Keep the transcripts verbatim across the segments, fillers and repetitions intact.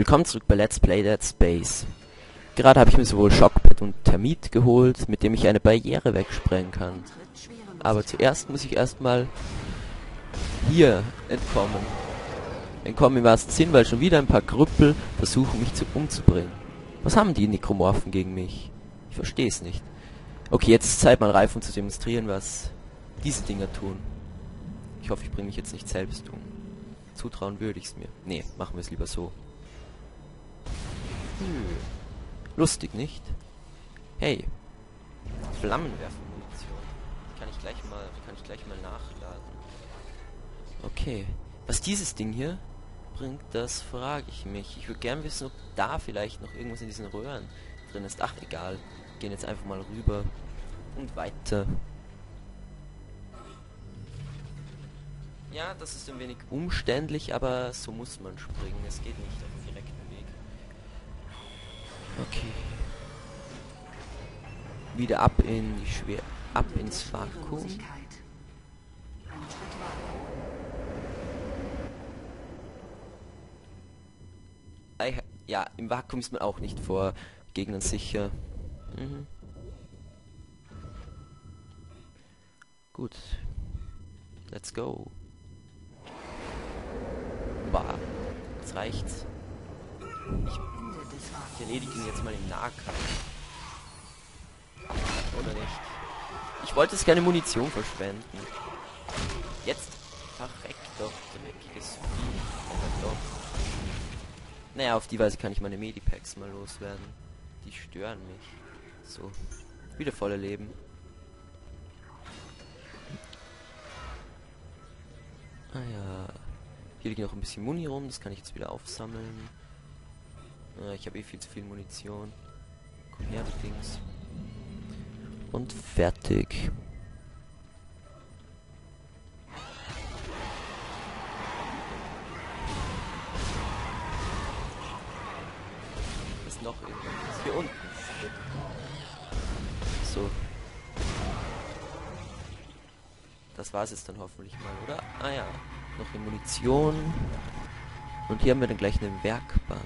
Willkommen zurück bei Let's Play Dead Space. Gerade habe ich mir sowohl Shockpad und Termit geholt, mit dem ich eine Barriere wegsprengen kann. Aber zuerst muss ich erstmal hier entkommen. Entkommen im wahrsten Sinn, weil schon wieder ein paar Krüppel versuchen, mich zu umzubringen. Was haben die Nekromorphen gegen mich? Ich verstehe es nicht. Okay, jetzt ist Zeit, mal reif um zu demonstrieren, was diese Dinger tun. Ich hoffe, ich bringe mich jetzt nicht selbst um. Zutrauen würde ich es mir. Nee, machen wir es lieber so. Hm. Lustig, nicht? Hey. Flammenwerfermunition. Kann ich gleich mal, kann ich gleich mal nachladen. Okay. Was dieses Ding hier bringt, das frage ich mich. Ich würde gern wissen, ob da vielleicht noch irgendwas in diesen Röhren drin ist. Ach, egal. Wir gehen jetzt einfach mal rüber und weiter. Ja, das ist ein wenig umständlich, aber so muss man springen. Es geht nicht auf den direkten Weg. Okay. Wieder ab in die Schwer... ab ins Vakuum. Ja, im Vakuum ist man auch nicht vor Gegnern sicher. Mhm. Gut. Let's go. Bah, jetzt reicht's. Ich erledige ihn jetzt mal im Nahkampf. Oder nicht? Ich wollte es keine Munition verschwenden. Jetzt verreckt doch, dreckiges Vieh. Doch. Naja, auf die Weise kann ich meine Medipacks mal loswerden. Die stören mich. So, wieder volle Leben. Ah ja. Hier liegt noch ein bisschen Muni rum, das kann ich jetzt wieder aufsammeln. Äh, ich habe eh viel zu viel Munition. Komm her, die Dings. Und fertig. Ist noch irgendwas? Ist hier unten. So. Das war's jetzt dann hoffentlich mal, oder? Ah ja. Noch eine Munition. Und hier haben wir dann gleich eine Werkbank.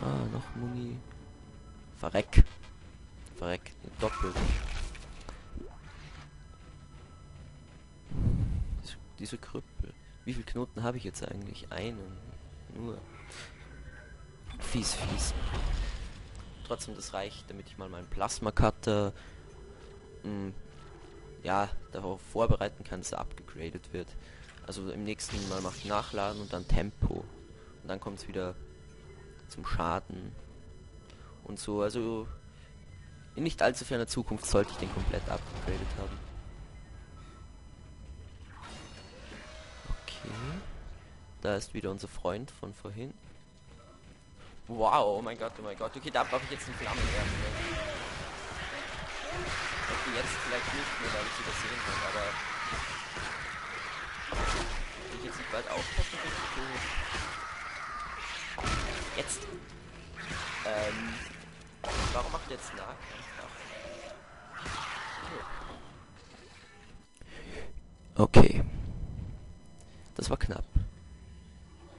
Ah, noch Muni. Verreck. Verreck. Doppelt. Diese Krüppel. Wie viele Knoten habe ich jetzt eigentlich? Einen. Nur. Fies, fies. Trotzdem, das reicht, damit ich mal meinen Plasma-Cutter ja, darauf vorbereiten kann, dass er abgegradet wird. Also im nächsten Mal mache ich Nachladen und dann Tempo. Und dann kommt es wieder zum Schaden. Und so, also in nicht allzu ferner Zukunft sollte ich den komplett abgegradet haben. Okay. Da ist wieder unser Freund von vorhin. Wow, oh mein Gott, oh mein Gott. Okay, da brauche ich jetzt einen Flammenwerfer. Okay, jetzt vielleicht nicht mehr, weil ich sie das sehen kann, aber wenn ich jetzt nicht bald aufpassen kann, jetzt. Ähm. Warum macht jetzt Nahkampf? Okay. Das war knapp.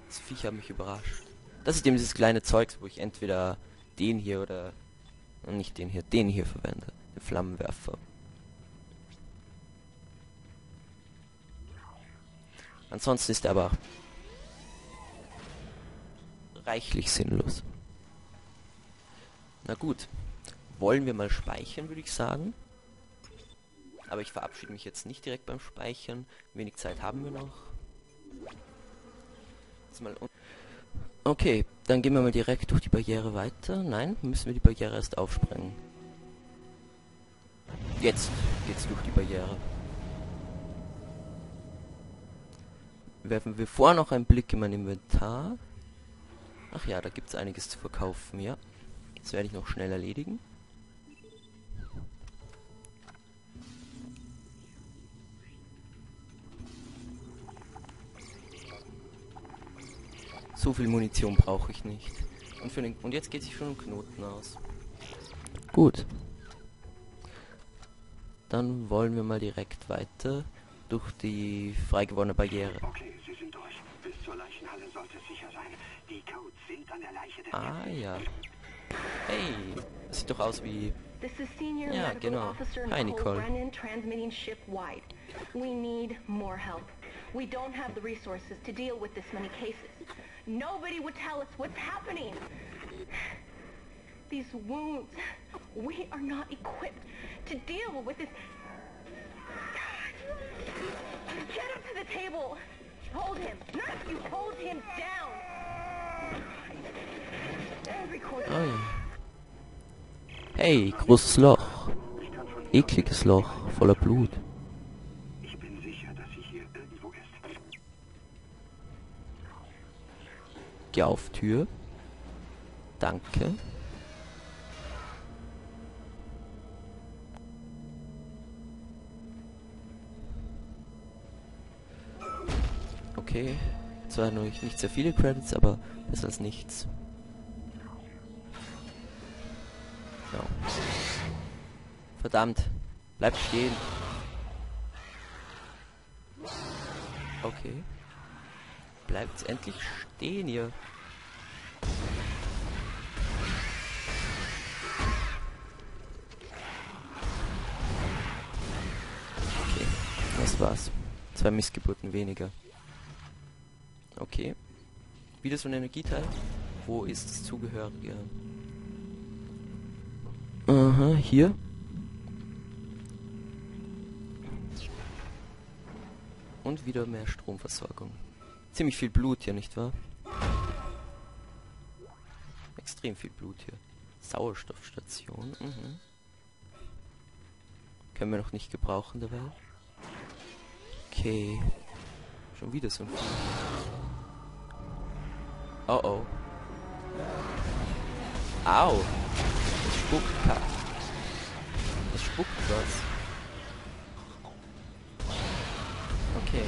Das Viech hat mich überrascht. Das ist eben dieses kleine Zeugs, wo ich entweder den hier oder nicht den hier, den hier verwende. Flammenwerfer. Ansonsten ist er aber reichlich sinnlos. Na gut, wollen wir mal speichern, würde ich sagen. Aber ich verabschiede mich jetzt nicht direkt beim Speichern. Wenig Zeit haben wir noch. Jetzt mal un okay, dann gehen wir mal direkt durch die Barriere weiter. Nein, müssen wir die Barriere erst aufsprengen. Jetzt geht's durch die Barriere. Werfen wir vor noch einen Blick in mein Inventar. Ach ja, da gibt es einiges zu verkaufen, ja. Das werde ich noch schnell erledigen. So viel Munition brauche ich nicht. Und, für den und jetzt geht sich schon um Knoten aus. Gut. Dann wollen wir mal direkt weiter durch die freigewordene Barriere. Okay, Sie sind durch. Bis zur Leichenhalle sollte es sicher sein. Die Codes Ah ja. Hey, das sieht doch aus wie... Ja, genau. Hi, Nicole. These wounds. We are not equipped to deal with this. Get up to the table. Hold him. Nurse, you hold him down. Oh. Hey, großes Loch. Ekliges Loch voller Blut. Ich bin sicher, dass sie hier irgendwo ist. Geh auf Tür. Danke. Okay, zwar nur nicht sehr viele Credits, aber besser als nichts. No. Verdammt, bleib stehen. Okay. Bleibt endlich stehen hier. Okay, das war's. Zwei Missgeburten weniger. Okay. Wieder so ein Energieteil. Wo ist das Zugehörige? Aha, hier. Und wieder mehr Stromversorgung. Ziemlich viel Blut hier, nicht wahr? Extrem viel Blut hier. Sauerstoffstation. Mhm. Können wir noch nicht gebrauchen dabei. Okay. Schon wieder so ein Vieh. Oh oh. Au. Es spuckt. Es spuckt was. Okay.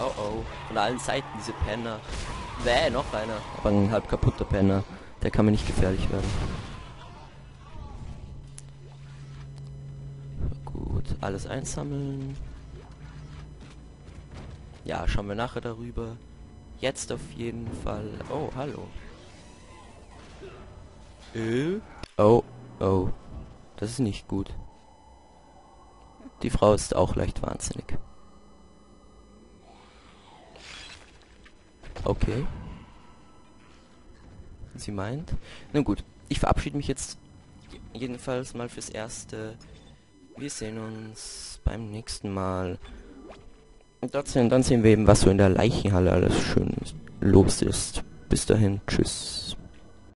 Oh oh. Von allen Seiten diese Penner. Bäh, noch einer. Aber ein halb kaputter Penner. Der kann mir nicht gefährlich werden. Gut. Alles einsammeln. Ja, schauen wir nachher darüber. Jetzt auf jeden Fall... Oh, hallo. Äh? Oh, oh. Das ist nicht gut. Die Frau ist auch leicht wahnsinnig. Okay. Sie meint... Nun gut, ich verabschiede mich jetzt jedenfalls mal fürs Erste. Wir sehen uns beim nächsten Mal. Und dann sehen wir eben, was so in der Leichenhalle alles schön los ist. Bis dahin, tschüss.